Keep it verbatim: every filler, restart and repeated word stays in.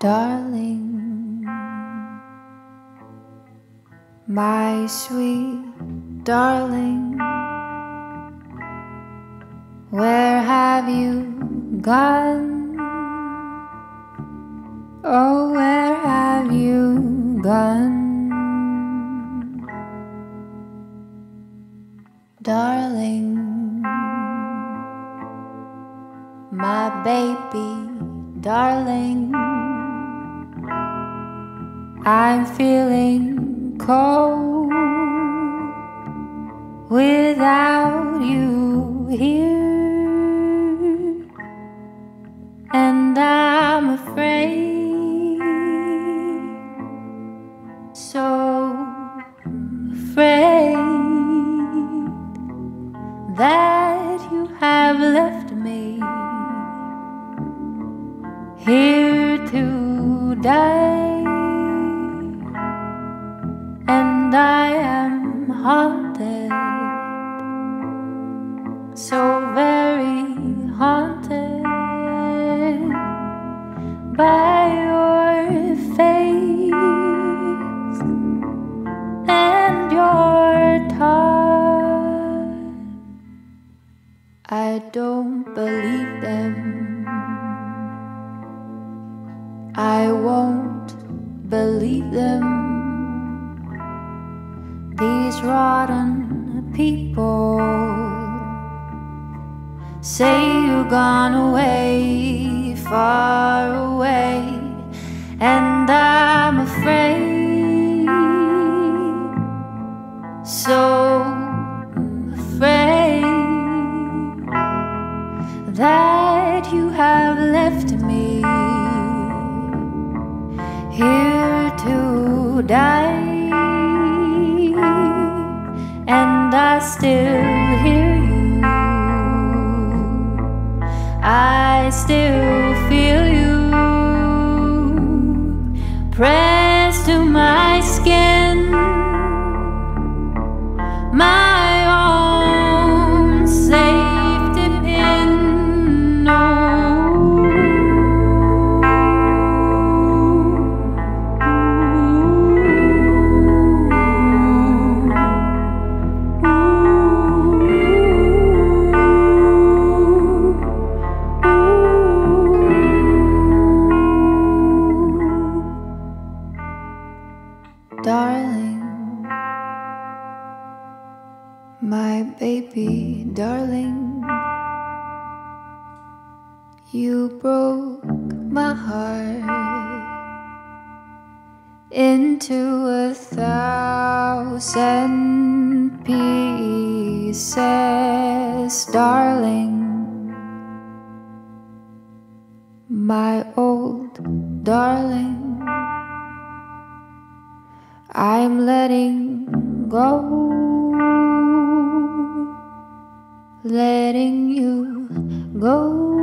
darling, my sweet darling, where have you gone? Oh, where have you gone? Darling, my baby, darling, I'm feeling cold without you here, and I'm afraid, so afraid that you have left me here to die, and I am haunted, so very haunted by your face and your touch. I don't believe them, I won't believe them, these rotten people say you've gone away, far away, and I'm afraid, so afraid that you have left me here to die, and I still hear you, I still feel you pressed to my skin, my own safety pin. No. Darling, my baby, darling, you broke my heart into a thousand pieces, darling, my old darling. I'm letting go, letting you go.